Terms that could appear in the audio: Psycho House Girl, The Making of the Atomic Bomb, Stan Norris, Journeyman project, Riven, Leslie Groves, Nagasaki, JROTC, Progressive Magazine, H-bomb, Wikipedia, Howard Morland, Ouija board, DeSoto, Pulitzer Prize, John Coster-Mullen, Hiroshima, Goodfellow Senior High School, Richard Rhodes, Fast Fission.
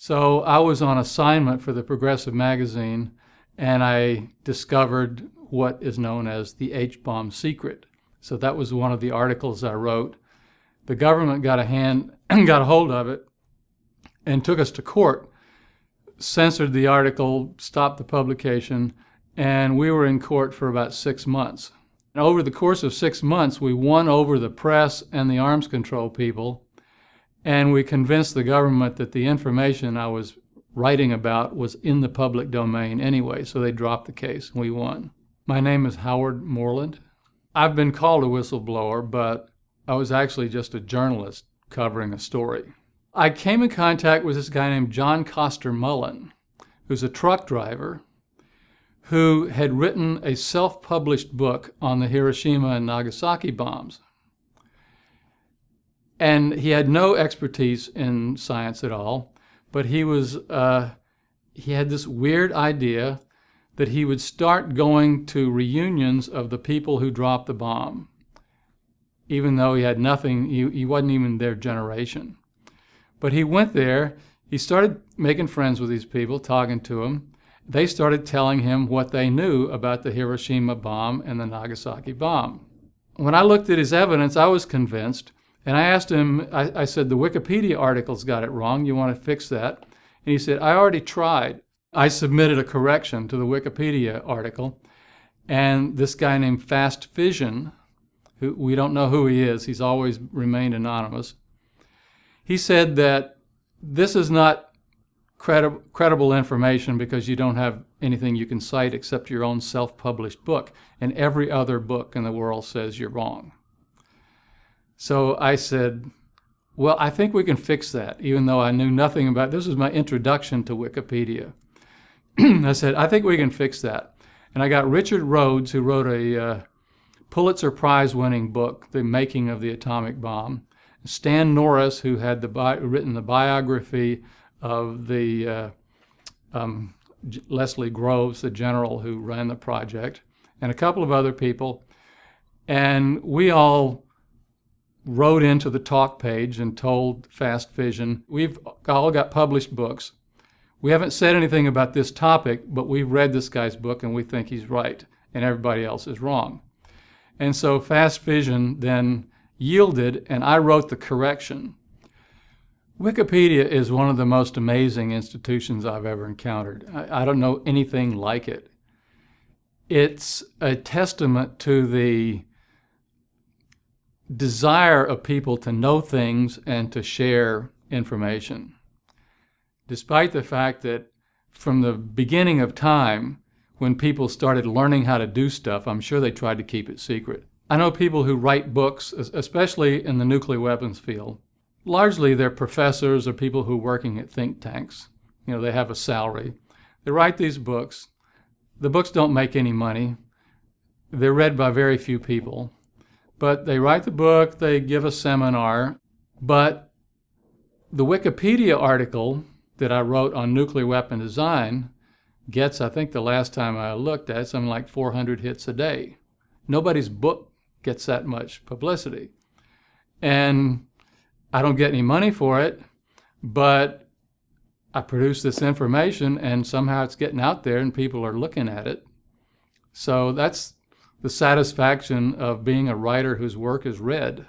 So I was on assignment for the Progressive Magazine, and I discovered what is known as the H-bomb secret. So that was one of the articles I wrote. The government got a hold of it and took us to court, censored the article, stopped the publication, and we were in court for about 6 months. And over the course of 6 months, we won over the press and the arms control people, and we convinced the government that the information I was writing about was in the public domain anyway, so they dropped the case, and we won. My name is Howard Morland. I've been called a whistleblower, but I was actually just a journalist covering a story. I came in contact with this guy named John Coster-Mullen, who's a truck driver, who had written a self-published book on the Hiroshima and Nagasaki bombs. And he had no expertise in science at all, but he was, he had this weird idea that he would start going to reunions of the people who dropped the bomb, even though he had nothing, he wasn't even their generation. But he went there, he started making friends with these people, talking to them. They started telling him what they knew about the Hiroshima bomb and the Nagasaki bomb. When I looked at his evidence, I was convinced, and I asked him, I said, the Wikipedia article's got it wrong, you want to fix that? And he said, I already tried. I submitted a correction to the Wikipedia article, and this guy named Fast Fission, who we don't know who he is, he's always remained anonymous, he said that this is not credible information because you don't have anything you can cite except your own self-published book, and every other book in the world says you're wrong. So I said, well, I think we can fix that, even though I knew nothing about, this was my introduction to Wikipedia. I said, I think we can fix that. And I got Richard Rhodes, who wrote a Pulitzer Prize winning book, The Making of the Atomic Bomb, Stan Norris, who had written the biography of the Leslie Groves, the general who ran the project, and a couple of other people. And we all wrote into the talk page and told Fast Fission, we've all got published books. We haven't said anything about this topic, but we've read this guy's book and we think he's right and everybody else is wrong. And so Fast Fission then yielded and I wrote the correction. Wikipedia is one of the most amazing institutions I've ever encountered. I don't know anything like it. It's a testament to the desire of people to know things and to share information. Despite the fact that from the beginning of time, when people started learning how to do stuff, I'm sure they tried to keep it secret. I know people who write books, especially in the nuclear weapons field. Largely, they're professors or people who are working at think tanks. You know, they have a salary. They write these books. The books don't make any money. They're read by very few people. But they write the book, they give a seminar. But the Wikipedia article that I wrote on nuclear weapon design gets, I think the last time I looked at it, something like 400 hits a day. Nobody's book gets that much publicity. And I don't get any money for it, but I produce this information and somehow it's getting out there and people are looking at it. So that's the satisfaction of being a writer whose work is read.